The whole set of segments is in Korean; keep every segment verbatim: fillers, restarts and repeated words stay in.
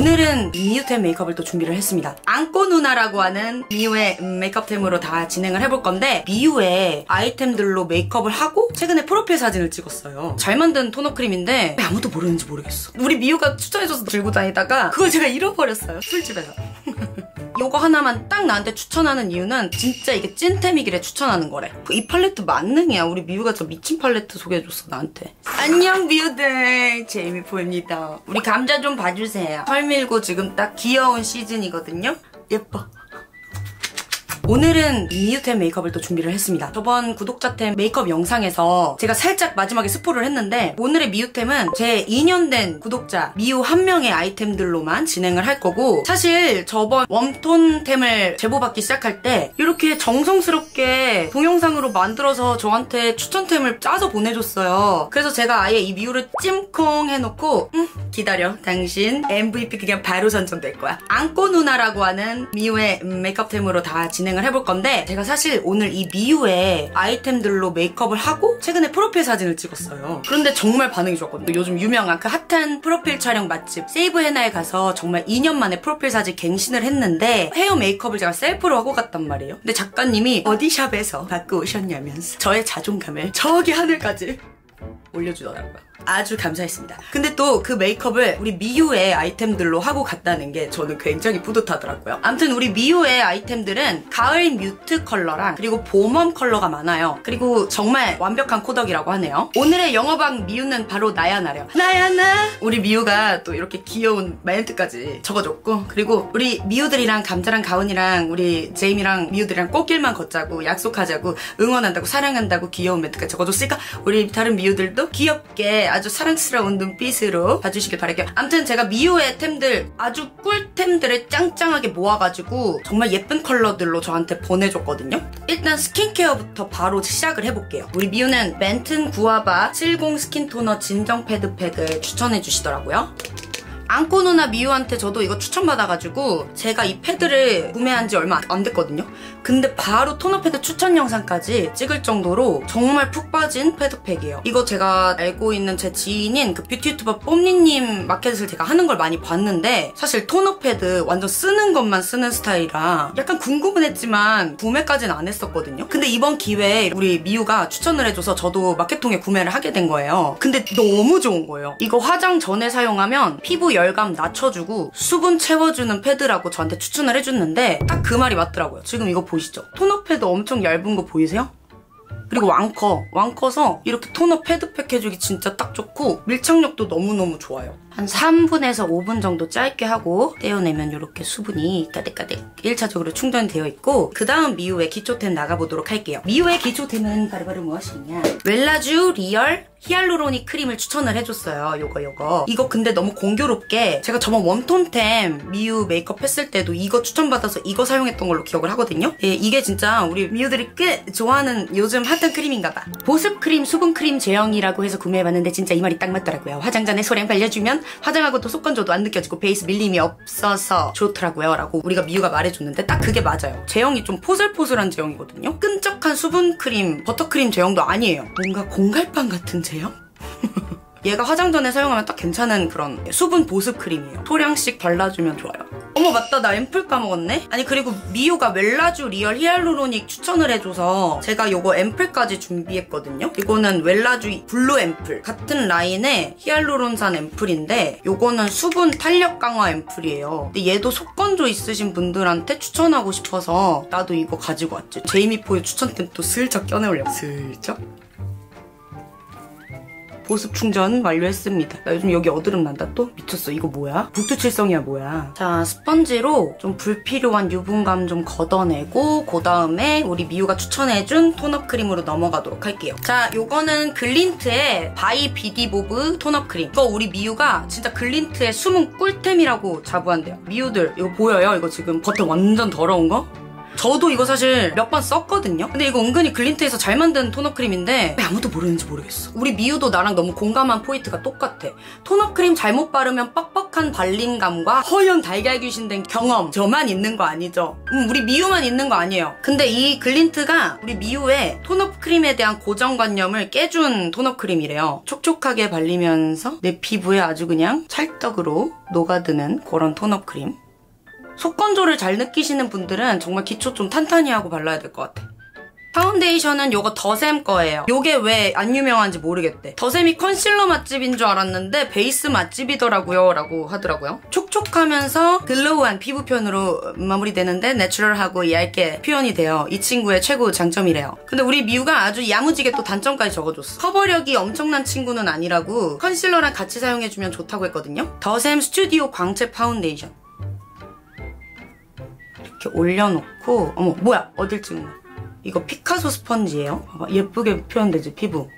오늘은 미유템 메이크업을 또 준비를 했습니다. 안꼬 누나라고 하는 미유의 메이크업템으로 다 진행을 해볼 건데, 미유의 아이템들로 메이크업을 하고 최근에 프로필 사진을 찍었어요. 잘 만든 토너 크림인데 왜 아무도 모르는지 모르겠어. 우리 미유가 추천해줘서 들고 다니다가 그걸 제가 잃어버렸어요, 술집에서. 요거 하나만 딱 나한테 추천하는 이유는 진짜 이게 찐템이길래 추천하는 거래. 이 팔레트 만능이야. 우리 미유가 저 미친 팔레트 소개해줬어, 나한테. 안녕 미유들, 제이미포입니다. 우리 감자 좀 봐주세요. 설 밀고 지금 딱 귀여운 시즌이거든요. 예뻐. 오늘은 미유템 메이크업을 또 준비를 했습니다. 저번 구독자템 메이크업 영상에서 제가 살짝 마지막에 스포를 했는데, 오늘의 미유템은 제 이 년 된 구독자 미유 한 명의 아이템들로만 진행을 할 거고, 사실 저번 웜톤템을 제보받기 시작할 때 이렇게 정성스럽게 동영상으로 만들어서 저한테 추천템을 짜서 보내줬어요. 그래서 제가 아예 이 미유를 찜콩 해놓고 음, 기다려, 당신 엠브이피 그냥 바로 선정될 거야. 안꼬 누나라고 하는 미유의 메이크업템으로 다 진행 을 해볼 건데, 제가 사실 오늘 이 미유의 아이템들로 메이크업을 하고 최근에 프로필 사진을 찍었어요. 그런데 정말 반응이 좋았거든요. 요즘 유명한 그 핫한 프로필 촬영 맛집 세이브헤나에 가서 정말 이 년 만에 프로필 사진 갱신을 했는데, 헤어 메이크업을 제가 셀프로 하고 갔단 말이에요. 근데 작가님이 어디 샵에서 받고 오셨냐면서 저의 자존감을 저기 하늘까지 올려주더라고요. 아주 감사했습니다. 근데 또 그 메이크업을 우리 미유의 아이템들로 하고 갔다는 게 저는 굉장히 뿌듯하더라고요. 아무튼 우리 미유의 아이템들은 가을 뮤트 컬러랑 그리고 봄웜 컬러가 많아요. 그리고 정말 완벽한 코덕이라고 하네요. 오늘의 영어방 미유는 바로 나야나래요. 나야나! 우리 미유가 또 이렇게 귀여운 마인드까지 적어줬고, 그리고 우리 미유들이랑 감자랑 가은이랑 우리 제이미랑 미유들이랑 꽃길만 걷자고 약속하자고 응원한다고 사랑한다고 귀여운 멘트까지 적어줬으니까 우리 다른 미유들도 귀엽게 아주 사랑스러운 눈빛으로 봐주시길 바랄게요. 아무튼 제가 미유의 템들, 아주 꿀템들을 짱짱하게 모아가지고 정말 예쁜 컬러들로 저한테 보내줬거든요. 일단 스킨케어부터 바로 시작을 해볼게요. 우리 미유는 벤튼 구아바 칠십 스킨 토너 진정 패드 팩을 추천해주시더라고요. 안꼬 누나 미유한테 저도 이거 추천받아가지고 제가 이 패드를 구매한 지 얼마 안 됐거든요. 근데 바로 토너 패드 추천 영상까지 찍을 정도로 정말 푹 빠진 패드팩이에요. 이거 제가 알고 있는 제 지인인 그 뷰티 유튜버 뽐니님 마켓을 제가 하는 걸 많이 봤는데, 사실 토너 패드 완전 쓰는 것만 쓰는 스타일이라 약간 궁금은 했지만 구매까지는 안 했었거든요. 근데 이번 기회에 우리 미유가 추천을 해줘서 저도 마켓통에 구매를 하게 된 거예요. 근데 너무 좋은 거예요. 이거 화장 전에 사용하면 피부 열감 낮춰주고 수분 채워주는 패드라고 저한테 추천을 해줬는데 딱 그 말이 맞더라고요. 지금 이거 보시죠. 토너 패드 엄청 얇은 거 보이세요? 그리고 왕커, 왕커서 이렇게 토너 패드팩 해주기 진짜 딱 좋고 밀착력도 너무너무 좋아요. 한 삼 분에서 오 분 정도 짧게 하고 떼어내면 이렇게 수분이 까득까득 일 차적으로 충전되어 있고, 그 다음 미유의 기초템 나가보도록 할게요. 미유의 기초템은 바로바로 무엇이냐, 웰라쥬 리얼 히알루로닉 크림을 추천을 해줬어요. 요거 요거 이거 근데 너무 공교롭게 제가 저번 웜톤템 미유 메이크업 했을 때도 이거 추천받아서 이거 사용했던 걸로 기억을 하거든요. 예, 이게 진짜 우리 미유들이 꽤 좋아하는 요즘 핫한 크림인가봐. 보습크림 수분크림 제형이라고 해서 구매해봤는데 진짜 이 말이 딱 맞더라고요. 화장전에 소량 발려주면 화장하고 또 속건조도 안 느껴지고 베이스 밀림이 없어서 좋더라고요 라고 우리가 미유가 말해줬는데 딱 그게 맞아요. 제형이 좀 포슬포슬한 제형이거든요. 끈적한 수분크림 버터크림 제형도 아니에요. 뭔가 공갈빵 같은 제형. 얘가 화장 전에 사용하면 딱 괜찮은 그런 수분 보습 크림이에요. 소량씩 발라주면 좋아요. 어머 맞다, 나 앰플 까먹었네. 아니 그리고 미유가 웰라쥬 리얼 히알루로닉 추천을 해줘서 제가 요거 앰플까지 준비했거든요. 이거는 웰라쥬 블루 앰플, 같은 라인의 히알루론산 앰플인데 요거는 수분 탄력 강화 앰플이에요. 근데 얘도 속건조 있으신 분들한테 추천하고 싶어서 나도 이거 가지고 왔지. 제이미포의 추천템 또 슬쩍 껴내올려고. 슬쩍 보습 충전 완료했습니다. 나 요즘 여기 어드름 난다 또? 미쳤어. 이거 뭐야? 북두칠성이야 뭐야. 자, 스펀지로 좀 불필요한 유분감 좀 걷어내고, 그 다음에 우리 미유가 추천해준 톤업 크림으로 넘어가도록 할게요. 자, 요거는 글린트의 바이 비디보브 톤업 크림. 이거 우리 미유가 진짜 글린트의 숨은 꿀템이라고 자부한대요. 미유들 이거 보여요? 이거 지금 버튼 완전 더러운 거? 저도 이거 사실 몇 번 썼거든요. 근데 이거 은근히 글린트에서 잘 만든 토너크림인데 왜 아무도 모르는지 모르겠어. 우리 미유도 나랑 너무 공감한 포인트가 똑같아. 토너크림 잘못 바르면 뻑뻑한 발림감과 허연 달걀 귀신된 경험 저만 있는 거 아니죠? 음, 우리 미유만 있는 거 아니에요. 근데 이 글린트가 우리 미유의 톤업크림에 대한 고정관념을 깨준 톤업크림이래요. 촉촉하게 발리면서 내 피부에 아주 그냥 찰떡으로 녹아드는 그런 톤업크림. 속 건조를 잘 느끼시는 분들은 정말 기초 좀 탄탄히 하고 발라야 될 것 같아. 파운데이션은 요거 더샘 거예요. 요게 왜 안 유명한지 모르겠대. 더샘이 컨실러 맛집인 줄 알았는데 베이스 맛집이더라고요 라고 하더라고요. 촉촉하면서 글로우한 피부 표현으로 마무리되는데 내추럴하고 얇게 표현이 돼요. 이 친구의 최고 장점이래요. 근데 우리 미우가 아주 야무지게 또 단점까지 적어줬어. 커버력이 엄청난 친구는 아니라고 컨실러랑 같이 사용해주면 좋다고 했거든요. 더샘 스튜디오 광채 파운데이션 이렇게 올려놓고, 어머 뭐야 어딜 찍은 거야. 이거 피카소 스펀지예요. 봐봐, 예쁘게 표현되지 피부.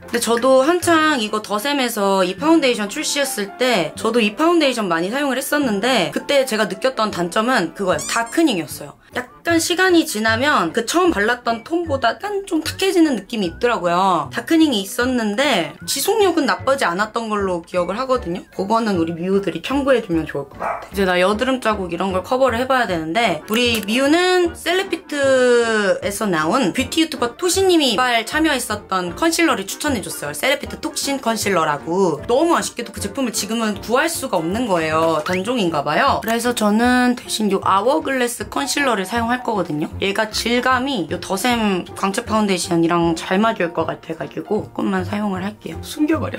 근데 저도 한창 이거 더샘에서 이 파운데이션 출시했을 때 저도 이 파운데이션 많이 사용을 했었는데 그때 제가 느꼈던 단점은 그거였어요. 다크닝이었어요. 약간 시간이 지나면 그 처음 발랐던 톤보다 좀 탁해지는 느낌이 있더라고요. 다크닝이 있었는데 지속력은 나쁘지 않았던 걸로 기억을 하거든요. 그거는 우리 미우들이 참고해주면 좋을 것 같아요. 이제 나 여드름 자국 이런 걸 커버를 해봐야 되는데 우리 미우는 셀레핏에서 나온 뷰티 유튜버 토시님이 이발 참여했었던 컨실러를 추천해줬어요. 셀레핏 톡신 컨실러라고. 너무 아쉽게도 그 제품을 지금은 구할 수가 없는 거예요. 단종인가봐요. 그래서 저는 대신 이 아워글래스 컨실러를 사용할 거거든요. 얘가 질감이 이 더샘 광채 파운데이션이랑 잘 맞을 것 같아가지고 조금만 사용을 할게요. 숨겨버려.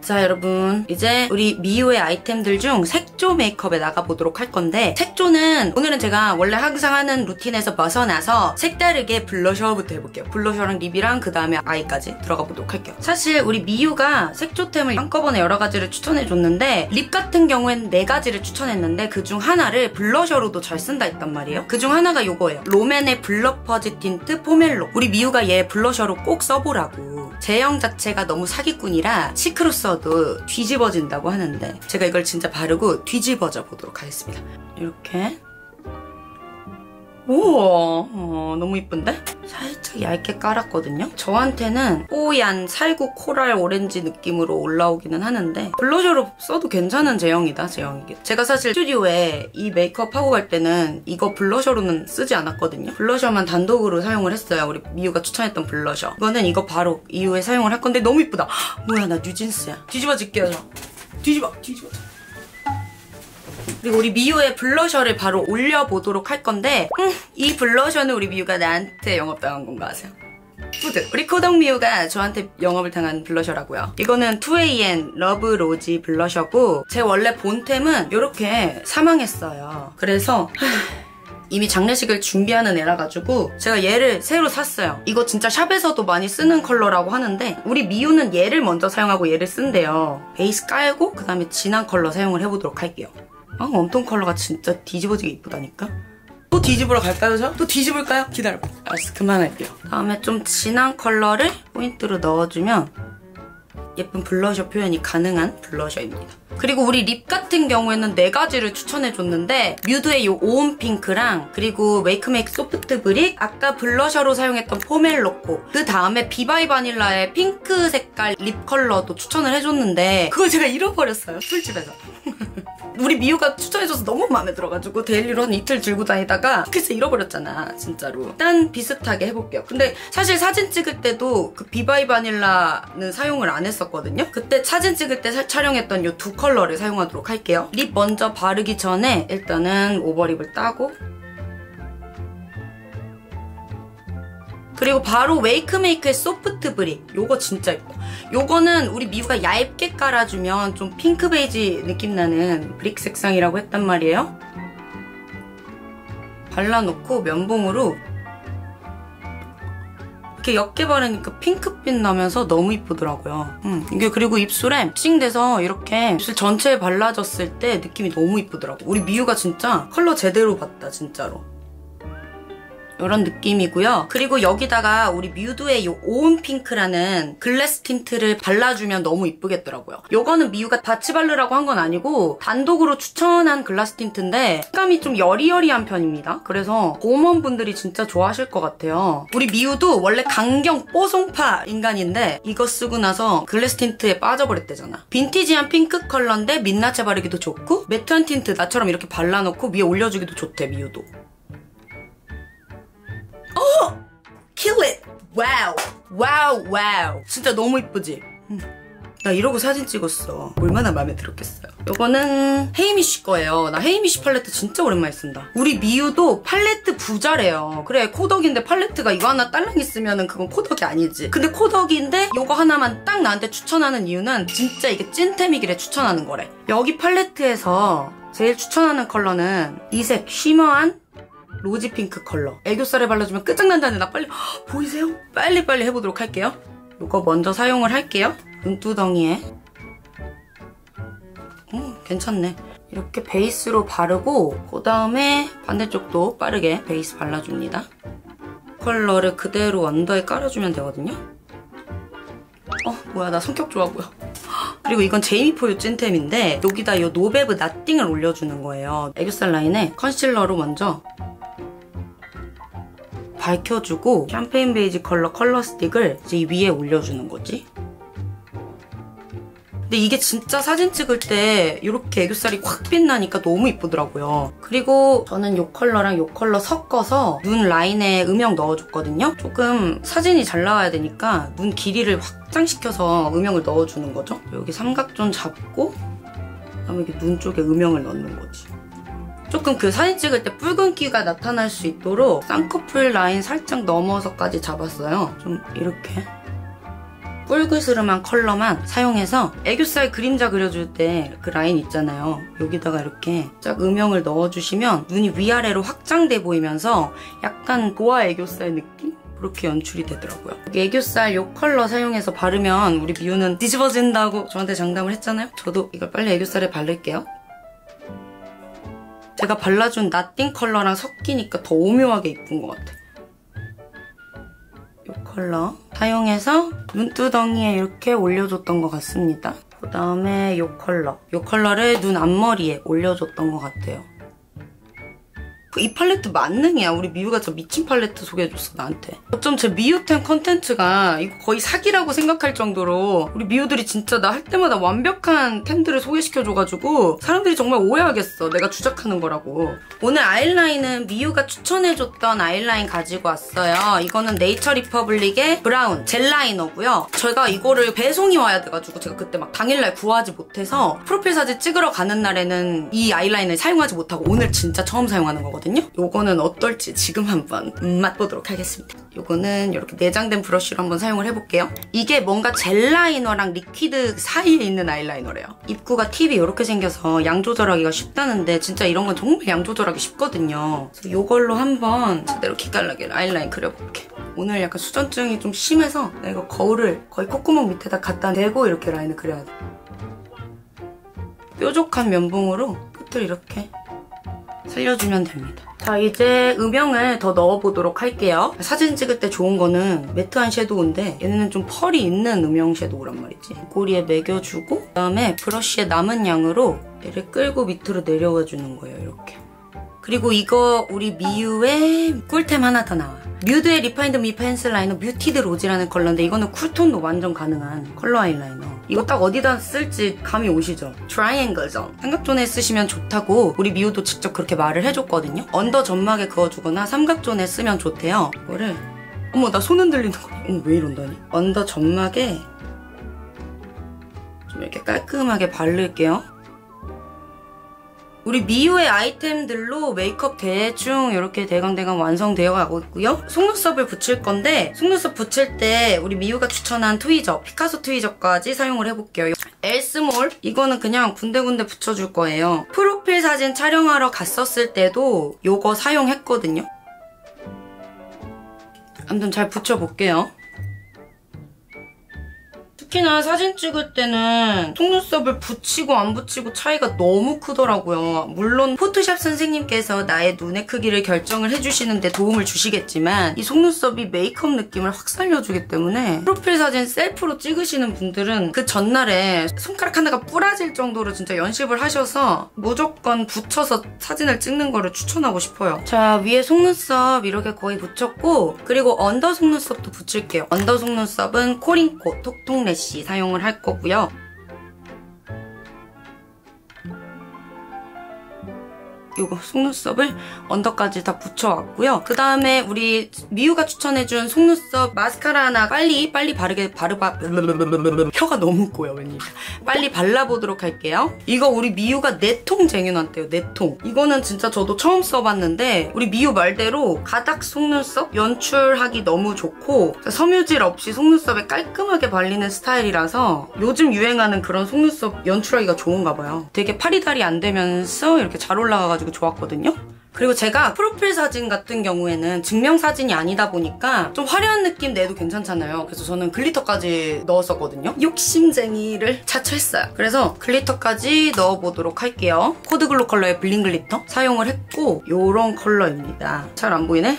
자 여러분, 이제 우리 미유의 아이템들 중 색조 메이크업에 나가보도록 할 건데, 색조는 오늘은 제가 원래 항상 하는 루틴에서 벗어나서 색다르게 블러셔부터 해볼게요. 블러셔랑 립이랑 그 다음에 아이까지 들어가 보도록 할게요. 사실 우리 미유가 색조템을 한꺼번에 여러 가지를 추천해줬는데 립 같은 경우에는 네 가지를 추천했는데 그중 하나를 블러셔로도 잘 쓴다 했단 말이에요. 그중 하나가 요거예요. 롬앤의 블러퍼지 틴트 포멜로. 우리 미유가 얘 블러셔로 꼭 써보라고. 제형 자체가 너무 사기꾼이라 시크로 써도 뒤집어진다고 하는데 제가 이걸 진짜 바르고 뒤집어져 보도록 하겠습니다. 이렇게. 우와, 어, 너무 이쁜데? 살짝 얇게 깔았거든요? 저한테는 뽀얀 살구 코랄 오렌지 느낌으로 올라오기는 하는데 블러셔로 써도 괜찮은 제형이다, 제형이게. 제가 사실 스튜디오에 이 메이크업 하고 갈 때는 이거 블러셔로는 쓰지 않았거든요? 블러셔만 단독으로 사용을 했어요. 우리 미유가 추천했던 블러셔. 이거는 이거 바로 이후에 사용을 할 건데 너무 이쁘다. 헉, 뭐야, 나 뉴진스야. 뒤집어질게요, 저. 뒤집어, 뒤집어져. 그리고 우리 미유의 블러셔를 바로 올려보도록 할 건데 음, 이 블러셔는 우리 미유가 나한테 영업당한 건가 아세요? 푸드. 우리 코덕 미유가 저한테 영업을 당한 블러셔라고요. 이거는 투 에이엔 러브 로지 블러셔고 제 원래 본템은 이렇게 사망했어요. 그래서 이미 장례식을 준비하는 애라 가지고 제가 얘를 새로 샀어요. 이거 진짜 샵에서도 많이 쓰는 컬러라고 하는데 우리 미유는 얘를 먼저 사용하고 얘를 쓴대요. 베이스 깔고 그 다음에 진한 컬러 사용을 해보도록 할게요. 아, 웜톤 컬러가 진짜 뒤집어지게 이쁘다니까? 또 뒤집으러 갈까요, 저? 또 뒤집을까요? 기다려봐. 알았어, 그만할게요. 다음에 좀 진한 컬러를 포인트로 넣어주면 예쁜 블러셔 표현이 가능한 블러셔입니다. 그리고 우리 립 같은 경우에는 네 가지를 추천해줬는데 뮤드의 이 오온 핑크랑 그리고 웨이크메이크 소프트 브릭, 아까 블러셔로 사용했던 포멜로코, 그 다음에 비바이 바닐라의 핑크 색깔 립 컬러도 추천을 해줬는데 그걸 제가 잃어버렸어요, 술집에서. 우리 미유가 추천해줘서 너무 마음에 들어가지고 데일리론 이틀 들고 다니다가 글쎄 잃어버렸잖아, 진짜로. 일단 비슷하게 해볼게요. 근데 사실 사진 찍을 때도 그 비바이 바닐라는 사용을 안 했었거든요. 그때 사진 찍을 때 사, 촬영했던 이 두 컬러를 사용하도록 할게요. 립 먼저 바르기 전에 일단은 오버립을 따고, 그리고 바로 웨이크메이크의 소프트 브릭. 요거 진짜 예뻐. 요거는 우리 미유가 얇게 깔아주면 좀 핑크 베이지 느낌 나는 브릭 색상이라고 했단 말이에요. 발라놓고 면봉으로 이렇게 옅게 바르니까 핑크빛 나면서 너무 이쁘더라고요. 음, 이게 그리고 입술에 찡돼서 이렇게 입술 전체에 발라졌을 때 느낌이 너무 이쁘더라고. 우리 미유가 진짜 컬러 제대로 봤다, 진짜로. 이런 느낌이고요. 그리고 여기다가 우리 뮤드의 이 오은 핑크라는 글래스 틴트를 발라주면 너무 이쁘겠더라고요. 요거는 미유가 같이 바르라고 한 건 아니고 단독으로 추천한 글라스 틴트인데 식감이 좀 여리여리한 편입니다. 그래서 고모분들이 진짜 좋아하실 것 같아요. 우리 미유도 원래 강경 뽀송파 인간인데 이거 쓰고 나서 글래스 틴트에 빠져버렸대잖아. 빈티지한 핑크 컬러인데 민낯에 바르기도 좋고 매트한 틴트 나처럼 이렇게 발라놓고 위에 올려주기도 좋대, 미유도. 어! Kill it! 와우! 와우 와우! 진짜 너무 이쁘지? 나 이러고 사진 찍었어. 얼마나 마음에 들었겠어요. 요거는 헤이미쉬 거예요. 나 헤이미쉬 팔레트 진짜 오랜만에 쓴다. 우리 미유도 팔레트 부자래요. 그래, 코덕인데 팔레트가 이거 하나 딸랑이 쓰면은 그건 코덕이 아니지. 근데 코덕인데 요거 하나만 딱 나한테 추천하는 이유는 진짜 이게 찐템이길래 추천하는 거래. 여기 팔레트에서 제일 추천하는 컬러는 이색 쉬머한 로지핑크 컬러. 애교살에 발라주면 끝장난다는데 나 빨리, 허, 보이세요? 빨리빨리 빨리 해보도록 할게요. 요거 먼저 사용을 할게요. 눈두덩이에. 음, 괜찮네. 이렇게 베이스로 바르고 그 다음에 반대쪽도 빠르게 베이스 발라줍니다. 컬러를 그대로 언더에 깔아주면 되거든요. 어, 뭐야, 나 성격 좋아 보여. 그리고 이건 제이미포유 찐템인데 여기다 이 노베브 나띵을 올려주는 거예요. 애교살 라인에 컨실러로 먼저 밝혀주고 샴페인 베이지 컬러 컬러 스틱을 이제 위에 올려주는 거지. 근데 이게 진짜 사진 찍을 때 이렇게 애교살이 확 빛나니까 너무 이쁘더라고요. 그리고 저는 이 컬러랑 이 컬러 섞어서 눈 라인에 음영 넣어줬거든요. 조금 사진이 잘 나와야 되니까 눈 길이를 확장시켜서 음영을 넣어주는 거죠. 여기 삼각존 잡고 그다음에 이렇게 눈 쪽에 음영을 넣는 거지. 조금 그 사진 찍을 때 붉은기가 나타날 수 있도록 쌍꺼풀 라인 살짝 넘어서까지 잡았어요. 좀 이렇게 뿔그스름한 컬러만 사용해서 애교살 그림자 그려줄 때 그 라인 있잖아요. 여기다가 이렇게 쫙 음영을 넣어주시면 눈이 위아래로 확장돼 보이면서 약간 고아 애교살 느낌? 그렇게 연출이 되더라고요. 애교살 요 컬러 사용해서 바르면 우리 미유는 뒤집어진다고 저한테 장담을 했잖아요. 저도 이걸 빨리 애교살에 바를게요. 제가 발라준 나띵 컬러랑 섞이니까 더 오묘하게 이쁜 것 같아요. 이 컬러 사용해서 눈두덩이에 이렇게 올려줬던 것 같습니다. 그 다음에 이 컬러. 이 컬러를 눈 앞머리에 올려줬던 것 같아요. 이 팔레트 만능이야. 우리 미유가 저 미친 팔레트 소개해줬어, 나한테. 어쩜 제 미유템 컨텐츠가 이거 거의 사기라고 생각할 정도로 우리 미유들이 진짜 나 할 때마다 완벽한 템들을 소개시켜줘가지고 사람들이 정말 오해하겠어. 내가 주작하는 거라고. 오늘 아이라인은 미유가 추천해줬던 아이라인 가지고 왔어요. 이거는 네이처 리퍼블릭의 브라운 젤 라이너고요. 제가 이거를 배송이 와야 돼가지고 제가 그때 막 당일날 구하지 못해서 프로필 사진 찍으러 가는 날에는 이 아이라인을 사용하지 못하고 오늘 진짜 처음 사용하는 거거든요. 요거는 어떨지 지금 한번 맛보도록 하겠습니다. 요거는 이렇게 내장된 브러쉬로 한번 사용을 해볼게요. 이게 뭔가 젤 라이너랑 리퀴드 사이에 있는 아이라이너래요. 입구가 팁이 이렇게 생겨서 양 조절하기가 쉽다는데 진짜 이런 건 정말 양 조절하기 쉽거든요. 그래서 요걸로 한번 제대로 기깔나게 아이라인 그려볼게. 오늘 약간 수전증이 좀 심해서 내가 이거 거울을 거의 콧구멍 밑에다 갖다 대고 이렇게 라인을 그려야 돼. 뾰족한 면봉으로 끝을 이렇게 살려주면 됩니다. 자, 이제 음영을 더 넣어보도록 할게요. 사진 찍을 때 좋은 거는 매트한 섀도우인데 얘는 좀 펄이 있는 음영 섀도우란 말이지. 꼬리에 매겨주고 그다음에 브러쉬에 남은 양으로 얘를 끌고 밑으로 내려와 주는 거예요, 이렇게. 그리고 이거 우리 미유의 꿀템 하나 더 나와. 뮤드의 리파인드 미 펜슬 라이너 뮤티드 로지라는 컬러인데 이거는 쿨톤도 완전 가능한 컬러 아이라이너. 이거 딱 어디다 쓸지 감이 오시죠? 트라이앵글 존. 삼각존에 쓰시면 좋다고 우리 미유도 직접 그렇게 말을 해줬거든요. 언더 점막에 그어주거나 삼각존에 쓰면 좋대요. 이거를, 어머, 나 손 흔들리는 거, 어머, 왜 이런다니. 언더 점막에 좀 이렇게 깔끔하게 바를게요. 우리 미유의 아이템들로 메이크업 대충 이렇게 대강대강 완성되어 가고 있고요. 속눈썹을 붙일 건데 속눈썹 붙일 때 우리 미유가 추천한 트위저, 피카소 트위저까지 사용을 해볼게요. 엘스몰, 이거는 그냥 군데군데 붙여줄 거예요. 프로필 사진 촬영하러 갔었을 때도 요거 사용했거든요. 아무튼 잘 붙여볼게요. 특히나 사진 찍을 때는 속눈썹을 붙이고 안 붙이고 차이가 너무 크더라고요. 물론 포토샵 선생님께서 나의 눈의 크기를 결정을 해주시는데 도움을 주시겠지만 이 속눈썹이 메이크업 느낌을 확 살려주기 때문에 프로필 사진 셀프로 찍으시는 분들은 그 전날에 손가락 하나가 부러질 정도로 진짜 연습을 하셔서 무조건 붙여서 사진을 찍는 거를 추천하고 싶어요. 자, 위에 속눈썹 이렇게 거의 붙였고, 그리고 언더 속눈썹도 붙일게요. 언더 속눈썹은 코링코 톡톡 래쉬 사용을 할 거고요. 요거 속눈썹을 언더까지 다 붙여왔고요. 그 다음에 우리 미유가 추천해준 속눈썹 마스카라 하나 빨리 빨리 바르게 바르바 혀가 너무 꼬여 왠지. 빨리 발라보도록 할게요. 이거 우리 미유가 네 통 쟁여놨대요. 네 통. 이거는 진짜 저도 처음 써봤는데 우리 미유 말대로 가닥 속눈썹 연출하기 너무 좋고 섬유질 없이 속눈썹에 깔끔하게 발리는 스타일이라서 요즘 유행하는 그런 속눈썹 연출하기가 좋은가 봐요. 되게 파리다리 안 되면서 이렇게 잘 올라가가지고 좋았거든요. 그리고 제가 프로필 사진 같은 경우에는 증명사진이 아니다 보니까 좀 화려한 느낌 내도 괜찮잖아요. 그래서 저는 글리터까지 넣었었거든요. 욕심쟁이를 자처했어요. 그래서 글리터까지 넣어보도록 할게요. 코드글로 컬러의 블링 글리터 사용을 했고 요런 컬러입니다. 잘 안 보이네?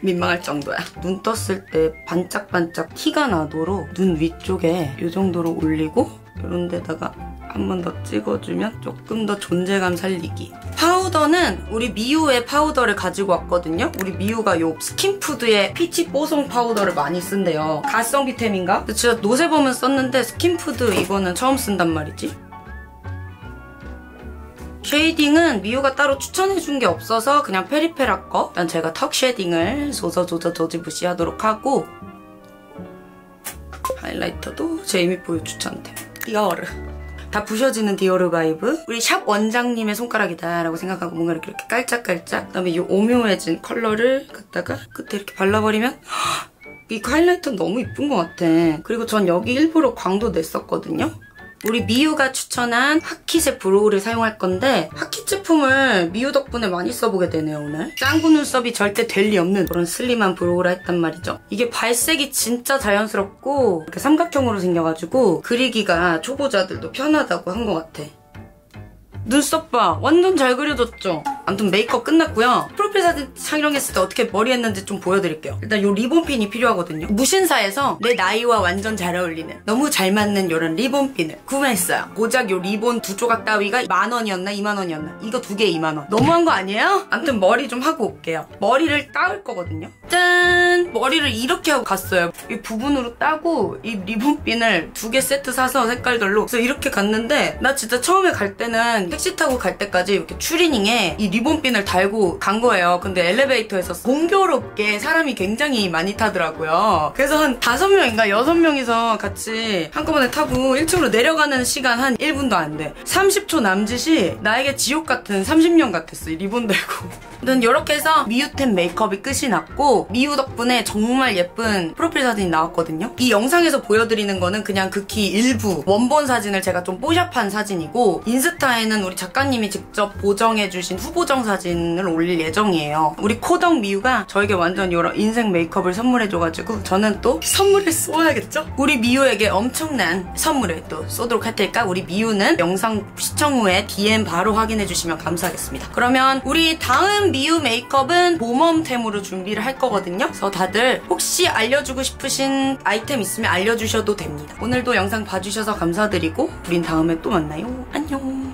민망할 정도야. 눈 떴을 때 반짝반짝 티가 나도록 눈 위쪽에 요 정도로 올리고 요런 데다가 한 번 더 찍어주면 조금 더 존재감 살리기. 파우더는 우리 미유의 파우더를 가지고 왔거든요. 우리 미유가 요 스킨푸드의 피치 뽀송 파우더를 많이 쓴대요. 가성 비템인가? 진짜 노세범은 썼는데 스킨푸드 이거는 처음 쓴단 말이지. 쉐이딩은 미유가 따로 추천해준 게 없어서 그냥 페리페라 거. 일단 제가 턱 쉐딩을 조저조저 조지부시하도록 하고 하이라이터도 제이미포유 추천템. 디오르. 다 부셔지는 디오르 바이브. 우리 샵 원장님의 손가락이다 라고 생각하고 뭔가 이렇게 깔짝깔짝, 그다음에 이 오묘해진 컬러를 갖다가 끝에 이렇게 발라버리면 이 하이라이터는 너무 이쁜 것 같아. 그리고 전 여기 일부러 광도 냈었거든요. 우리 미유가 추천한 핫키의 브로우를 사용할 건데 핫키 제품을 미유 덕분에 많이 써보게 되네요 오늘. 짱구 눈썹이 절대 될 리 없는 그런 슬림한 브로우라 했단 말이죠. 이게 발색이 진짜 자연스럽고 이렇게 삼각형으로 생겨가지고 그리기가 초보자들도 편하다고 한 것 같아. 눈썹 봐. 완전 잘 그려졌죠? 아무튼 메이크업 끝났고요. 프로필 사진 촬영했을 때 어떻게 머리 했는지 좀 보여드릴게요. 일단 요 리본핀이 필요하거든요. 무신사에서 내 나이와 완전 잘 어울리는 너무 잘 맞는 요런 리본핀을 구매했어요. 고작 요 리본 두 조각 따위가 만 원이었나 이만 원이었나 이거 두 개에 이만 원. 너무한 거 아니에요? 아무튼 머리 좀 하고 올게요. 머리를 따을 거거든요. 짠! 머리를 이렇게 하고 갔어요. 이 부분으로 따고 이 리본핀을 두 개 세트 사서 색깔별로 그래서 이렇게 갔는데 나 진짜 처음에 갈 때는 택시 타고 갈 때까지 이렇게 추리닝에 이 리본핀을 달고 간 거예요. 근데 엘리베이터에서 공교롭게 사람이 굉장히 많이 타더라고요. 그래서 한 다섯 명인가 여섯 명이서 같이 한꺼번에 타고 일 층으로 내려가는 시간 한 일 분도 안 돼. 삼십 초 남짓이 나에게 지옥 같은 삼십 년 같았어. 이 리본 달고. 아무튼 이렇게 해서 미유템 메이크업이 끝이 났고 미유 덕분에 정말 예쁜 프로필 사진이 나왔거든요. 이 영상에서 보여드리는 거는 그냥 극히 일부 원본 사진을 제가 좀 뽀샵한 사진이고 인스타에는 우리 작가님이 직접 보정해주신 후보정 사진을 올릴 예정이에요. 우리 코덕 미유가 저에게 완전 이런 인생 메이크업을 선물해줘가지고 저는 또 선물을 쏘아야겠죠? 우리 미유에게 엄청난 선물을 또 쏘도록 할 테니까 우리 미유는 영상 시청 후에 디엠 바로 확인해주시면 감사하겠습니다. 그러면 우리 다음 미유 메이크업은 봄웜템으로 준비를 할 거거든요. 그래서 다들 혹시 알려주고 싶으신 아이템 있으면 알려주셔도 됩니다. 오늘도 영상 봐주셔서 감사드리고 우린 다음에 또 만나요. 안녕.